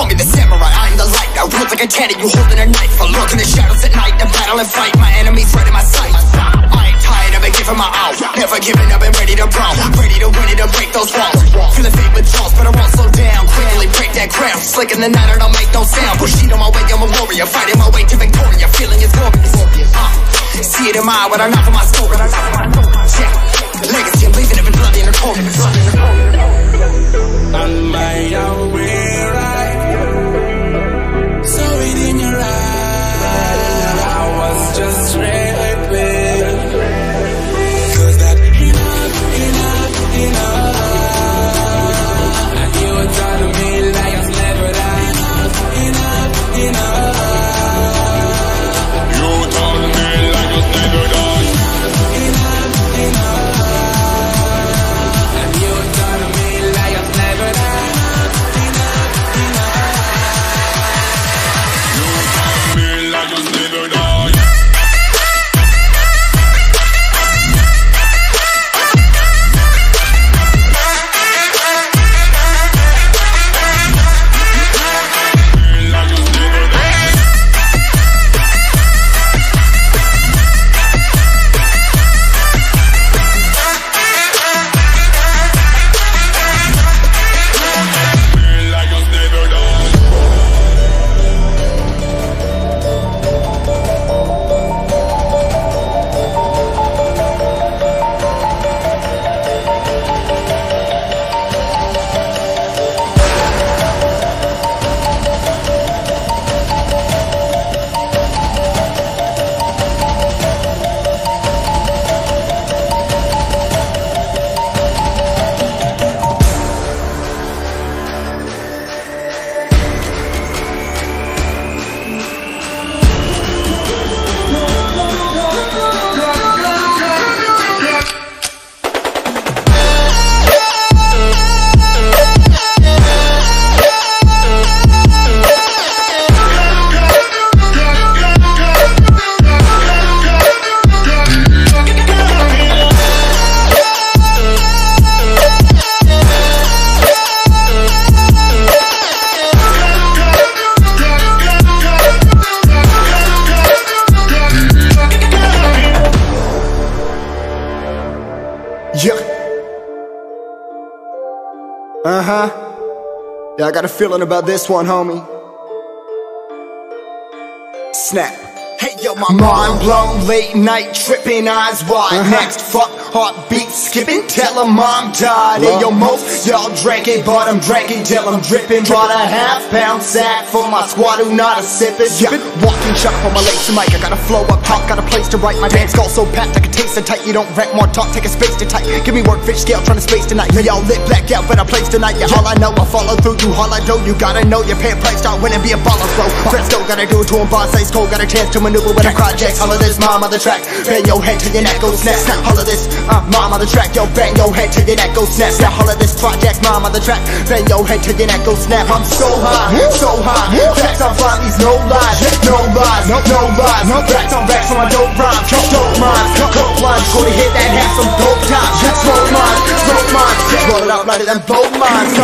call me the samurai, I am the light. I rule like a cannon, you holding a knife. I lurk in the shadows at night, and battle and fight. My enemies right in my sight. I ain't tired, I've been giving my all. Never giving up and ready to brawl. Ready to win it and break those walls. Feeling fate with jaws, but I won't slow down. Quickly break that ground. Slick in the night, I don't make no sound. Pushing on my way, I'm a warrior. Fighting my way to Victoria, feeling it's glorious. See it in my eye, but I'm not for my story. Yeah, legacy, I'm leaving it with blood in the corner. I'm made out where I saw it in your eyes. I was just rapping. Cause that enough, enough, enough. And you were trying to me like a slave, but I enough, enough, enough. You were trying to me like a slave, but I enough, enough, enough. And you were trying to me like a slave, but I enough, enough, enough. Yeah, I got a feeling about this one, homie. Snap. Hey, yo, my mind blown, late night, tripping, eyes wide. Next, fuck, heartbeat skipping, tell them mom died. Hey, yo, most y'all drank it, but I'm drinking till I'm dripping. Brought a half-pound sack for my squad who not a sippin'. Yeah, walking chop on my legs and mic. I got a flow up top, got a place to write. My dance goes so packed I can taste it tight. You don't rent more talk, take a space to tight. Give me work, fish scale, trying to space tonight. Yeah, y'all lit black out, but I place tonight. Yeah, all I know, I follow through, you all I do. You gotta know your pay price, start winning, be a baller, bro. Let's go, gotta do it to him, boss, ice cold. Got a chance to maneuver with a project. All of this, mom, on the track. Bang your head till your neck goes snap. All of this, mom, on the track. Yo, bang your head till your neck goes snap. All of this project, mom, on the track. Bang your head till your neck goes snap. I'm so high, facts on fly, these no lies. No lies, no lies, no facts on racks on my dope rhymes. Dope minds, dope lines, go to hit that half some dope times. Smoke mines, roll it out lighter than blow mines.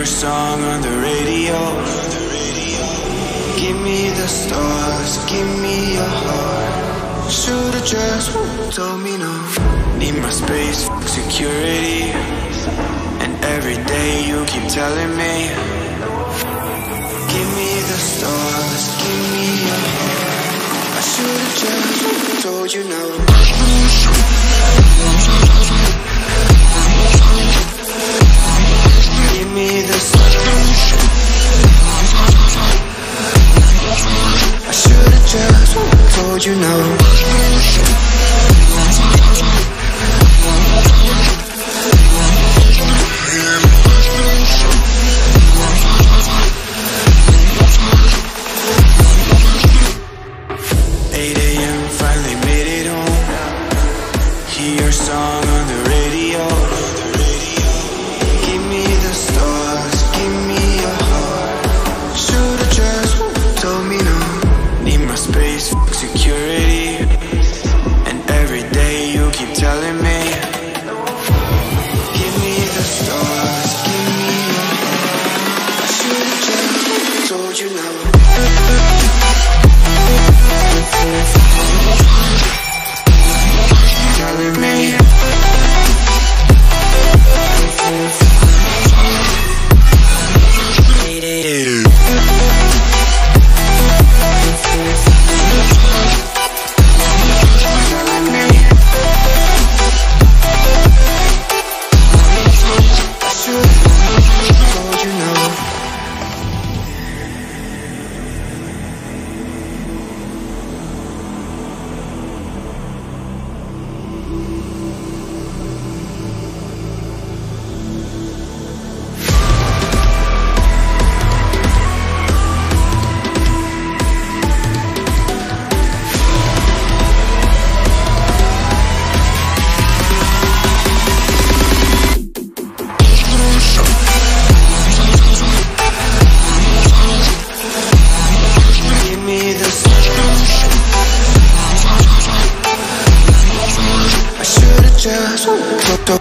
your song on the radio. Give me the stars, give me your heart. Should've just told me no. Need my space, security. And every day you keep telling me. Give me the stars, give me your heart. I should've just told you no. Give me the stars. I should've just told you no.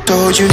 Told you.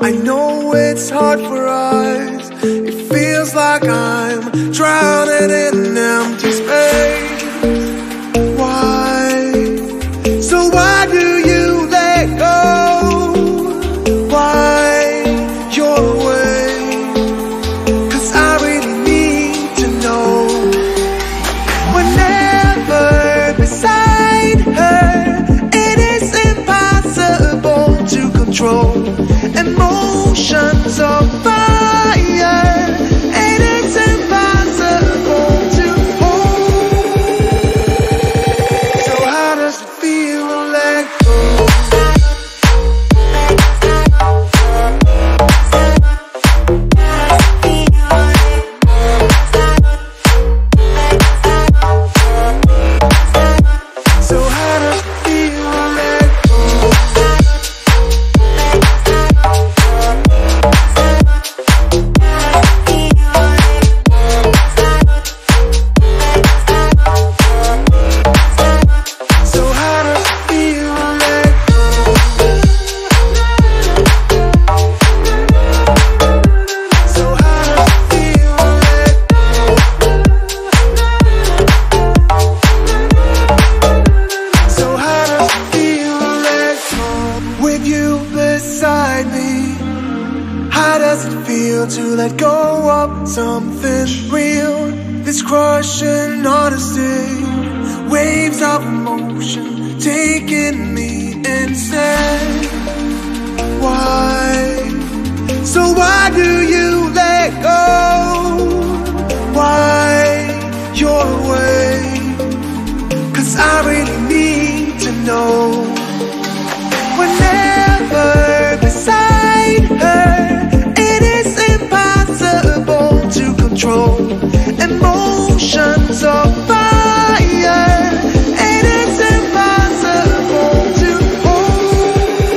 I know it's hard for us. It feels like I'm drowning in empty space. Why? So why do you let go? Why your way? 'Cause I really need to know. We're never beside her. It is impossible to control. Emotions of fire, and it's impossible to hold. So how does it feel to let go? So how does it feel to let go? How does it feel to let go of something real? This crushing honesty, waves of emotion taking me insane. Why? So why do you let go? Why your way? 'Cause I really need to know. We're never beside her. It is impossible to control. Emotions of fire, and it's impossible to hold.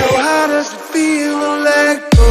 So how does it feel to let go?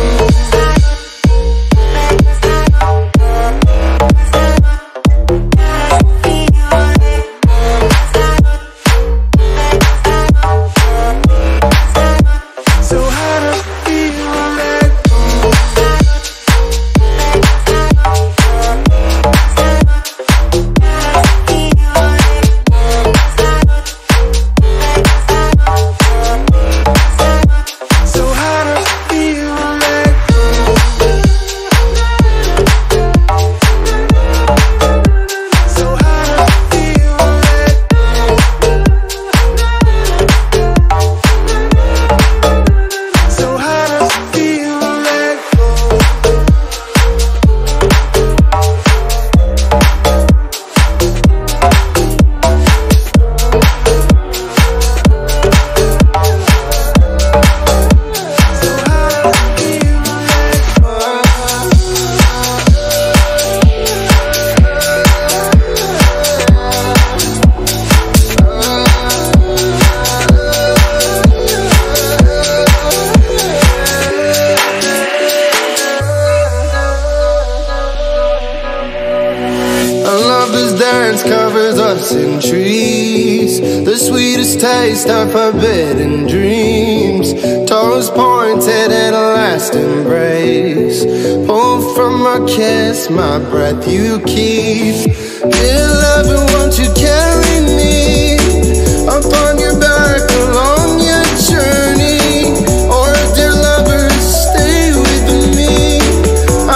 Covers us in trees, the sweetest taste of forbidden dreams. Toes pointed in a last embrace. Pull from a kiss, my breath you keep. In love, and won't you carry me upon your back along your journey? Or if your lover, stay with me.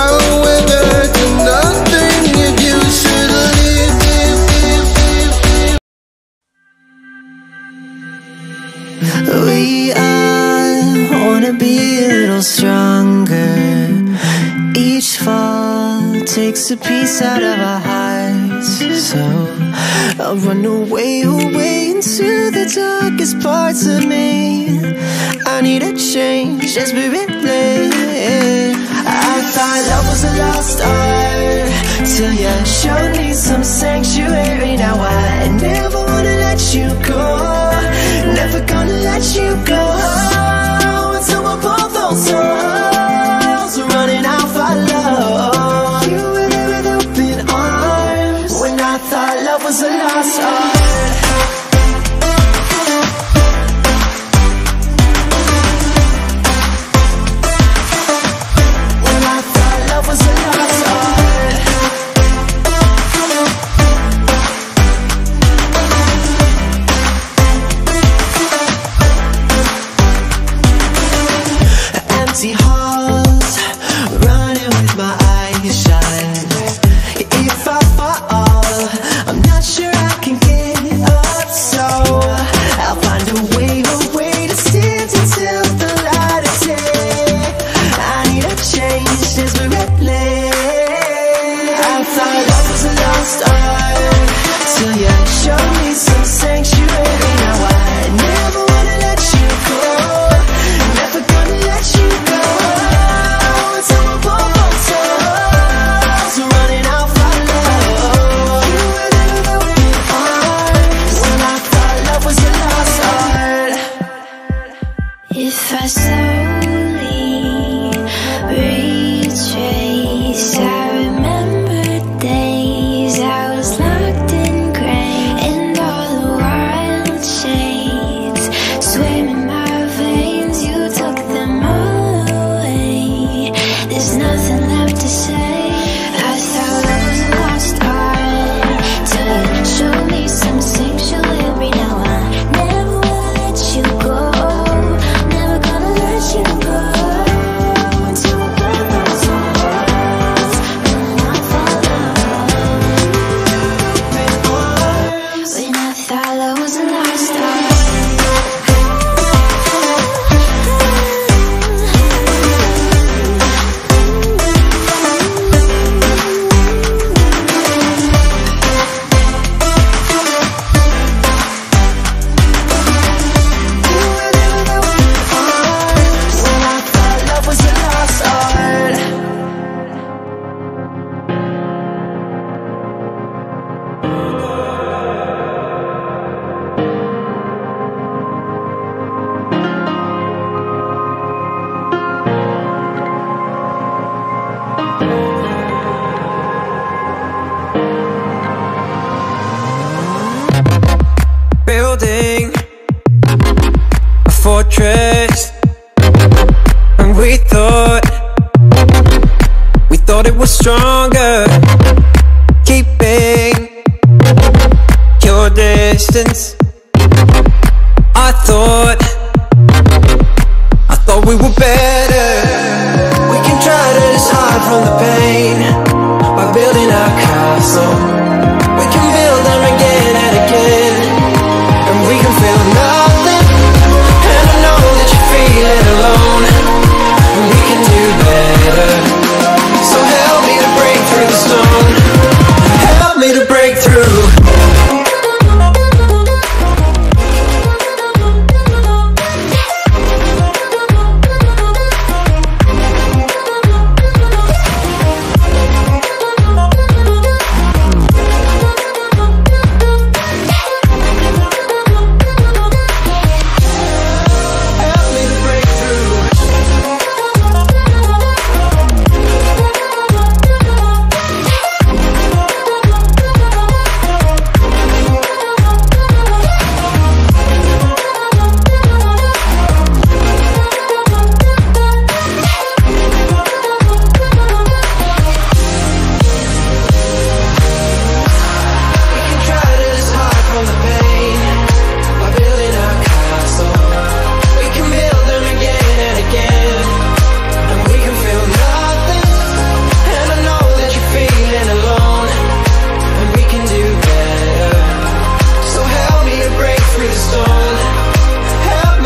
I'll weather to nothing if you should leave. We wanna be a little stronger. Each fall takes a piece out of our hearts. So I'll run away into the darkest parts of me. I need a change desperately. I thought love was a lost art till you showed me some sanctuary. Now I never wanna let you go. Never gonna let you go until we're both old souls running out for love. You were there with open arms when I thought love was a lost art. And we thought it was stronger, keeping your distance. I thought we were better. We can try to just hide from the pain by building our castle. We can build them again and again, and we can feel nothing. And I know that you're feeling alone, and we can do better. So help me to break through the stone, help me to break through. Help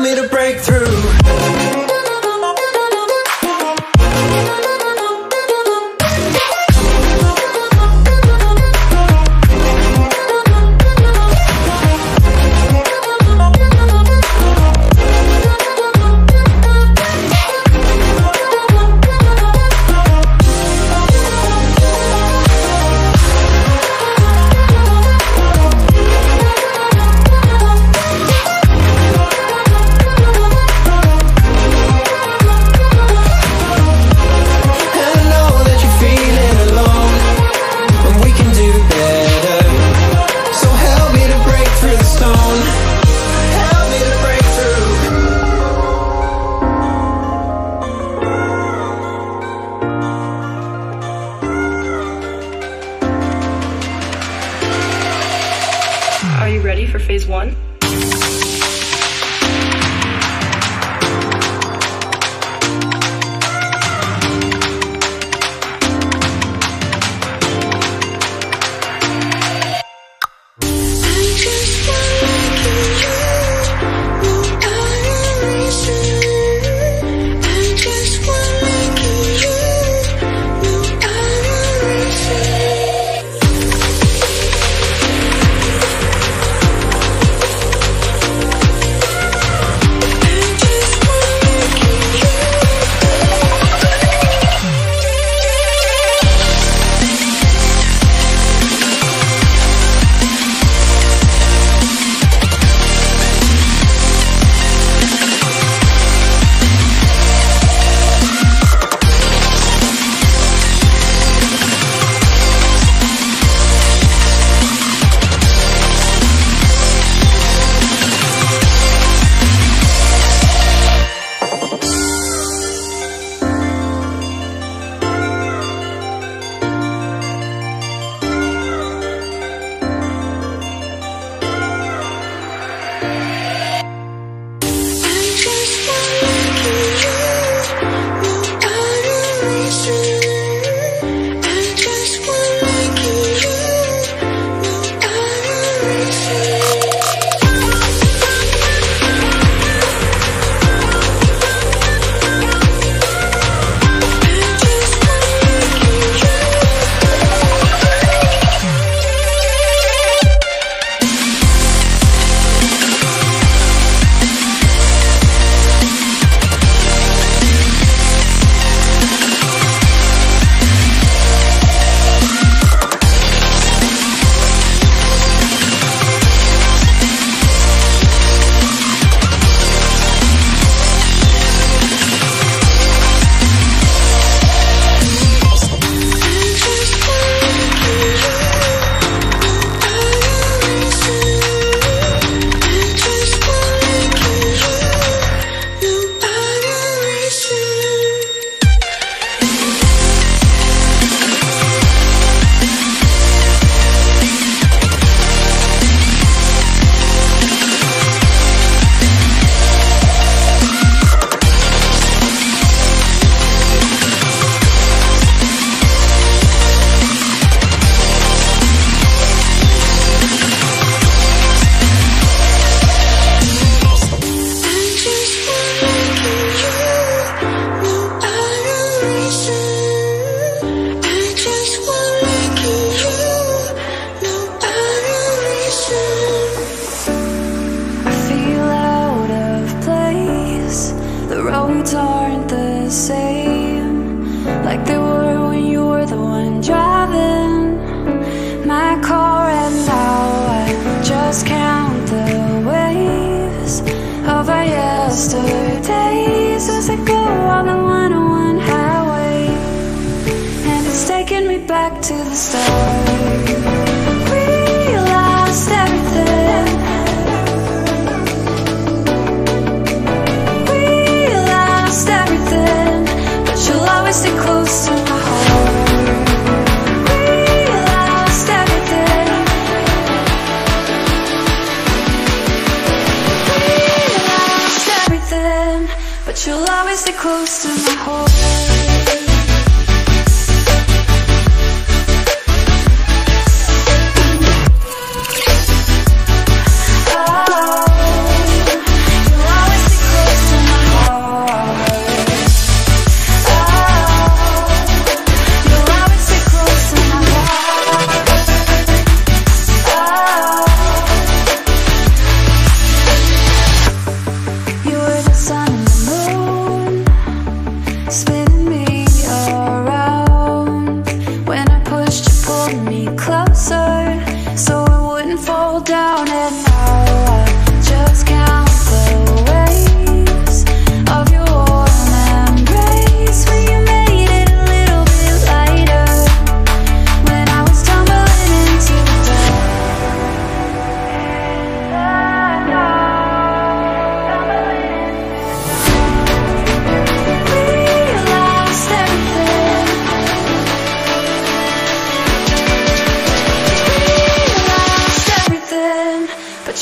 me to break through. to the stars. We lost everything. We lost everything, but you'll always stay close to my heart. We lost everything. We lost everything, but you'll always stay close to my heart.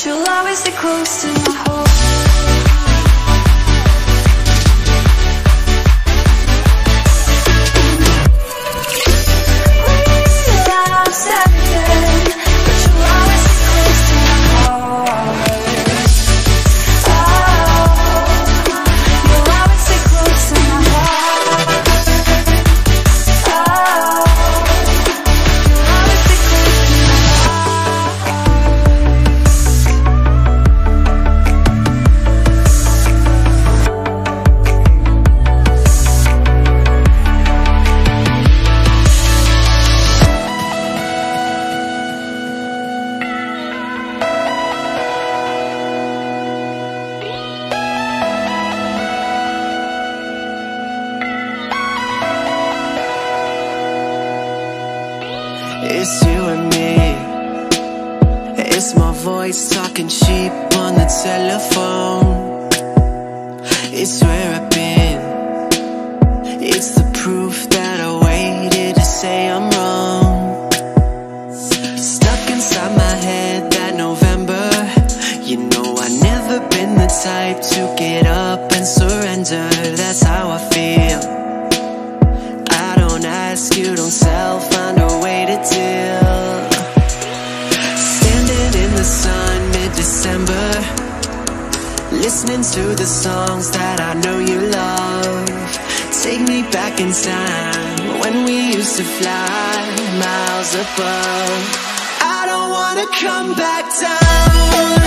You'll always stay close to my heart. It's you and me. It's my voice talking cheap on the telephone. It's where I've been. It's the proof that I waited to say I'm wrong. Stuck inside my head that November. You know I've never been the type to get up and surrender. That's how I feel. I don't ask, you don't sell, find a way to deal. Standing in the sun, mid-December, listening to the songs that I know you love. Take me back in time, when we used to fly miles above. I don't wanna come back down.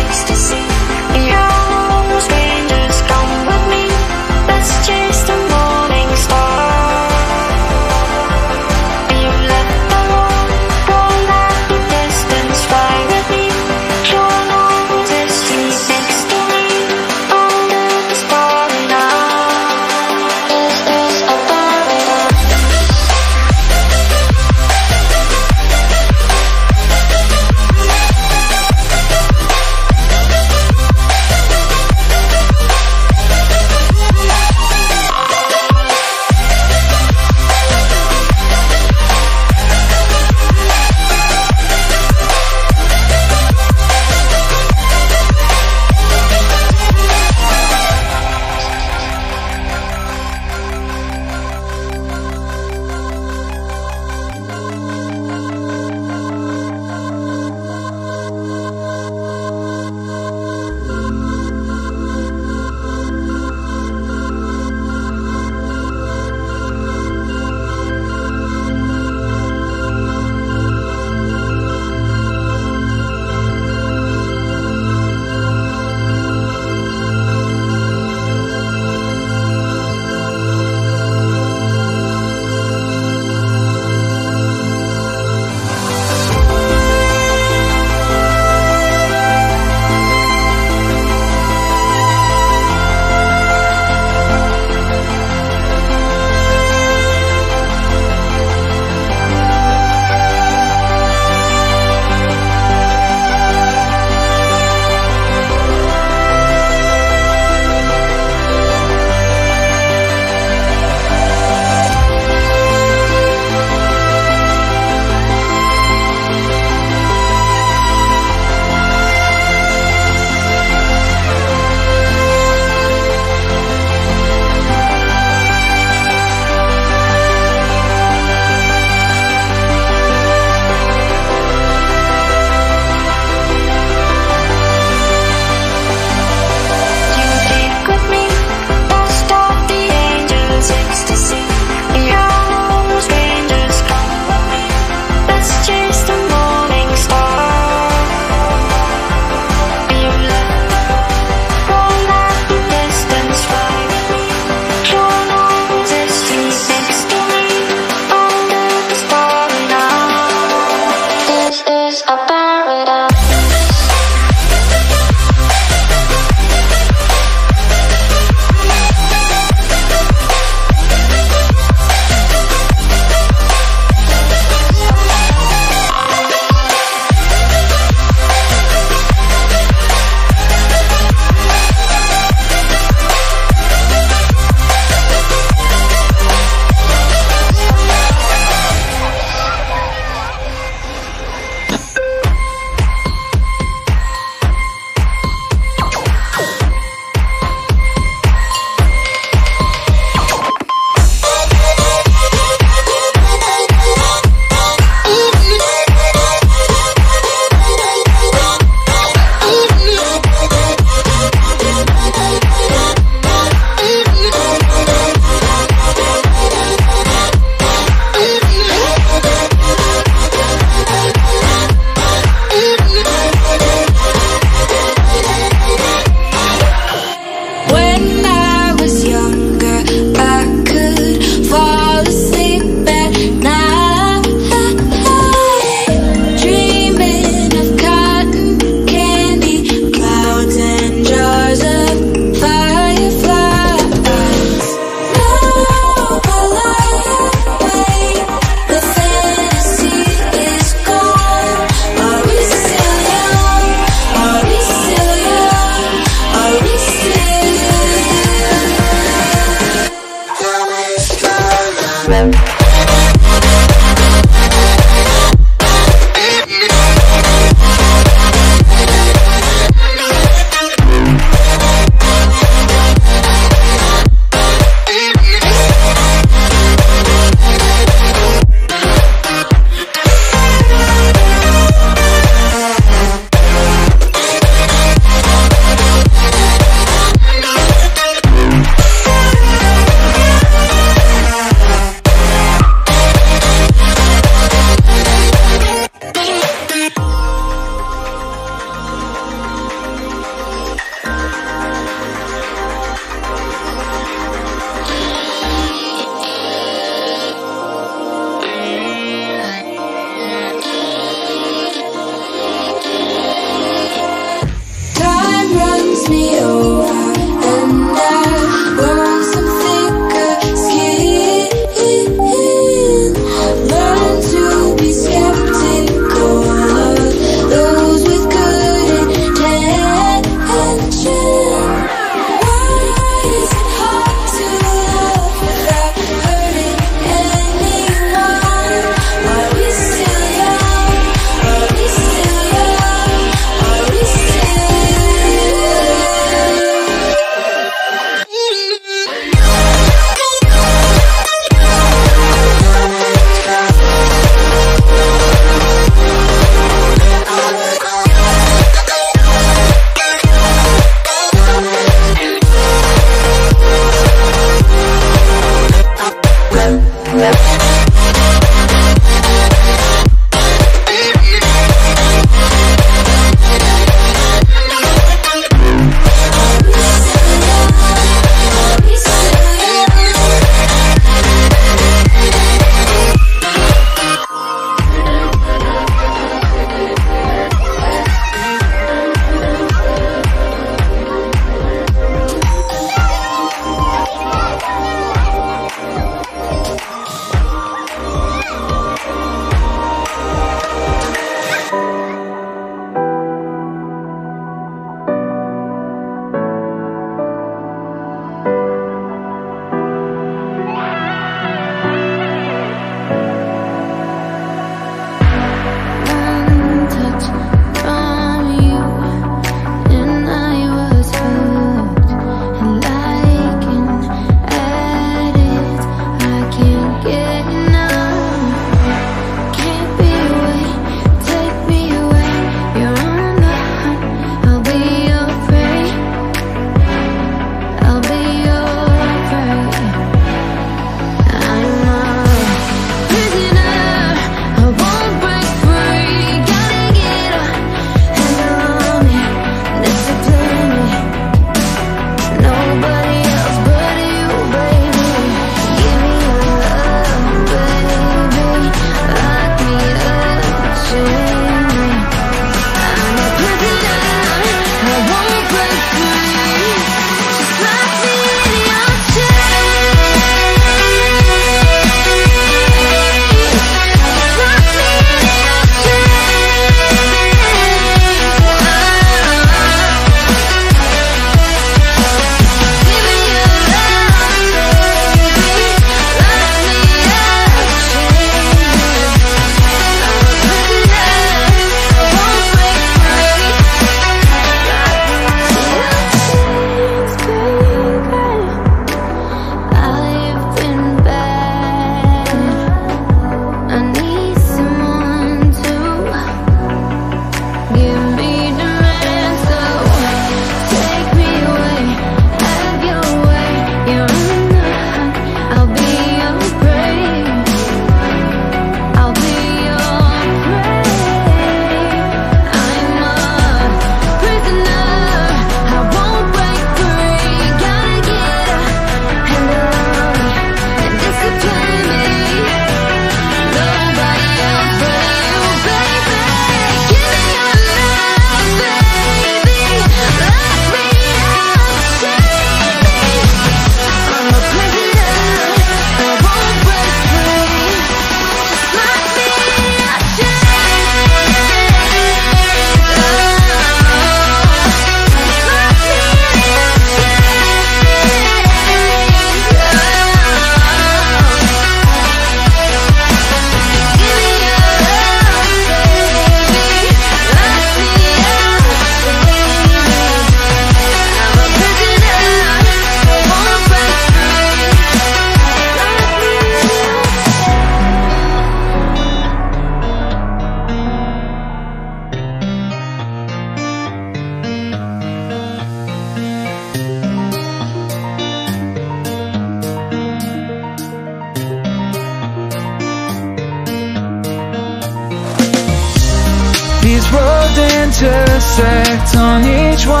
roads intersect, on each one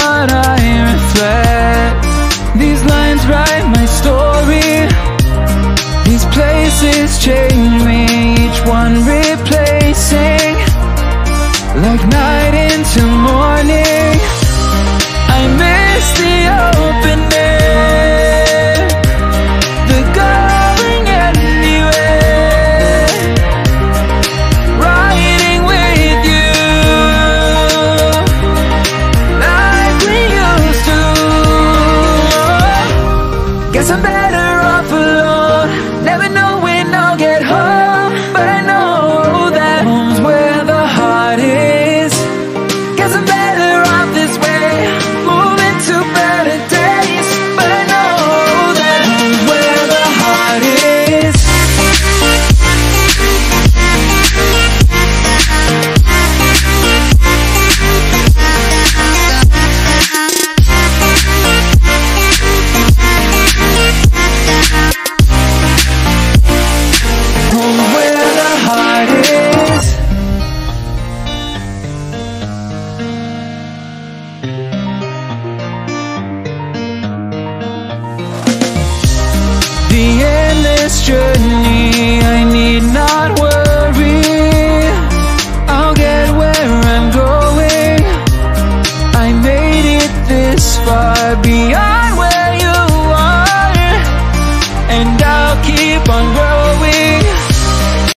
I reflect. These lines write my story, these places change me, each one replacing, like night into morning. I miss the open air, the going anywhere, riding with you, like we used to. Guess I'm better off alone, never know when I'll get home, but I know that home's where the heart is. Guess I'm better off this way, moving to better days, but I know that home's where the heart is. Home where the heart is. The endless journey, I need not worry, I'll get where I'm going. I made it this far beyond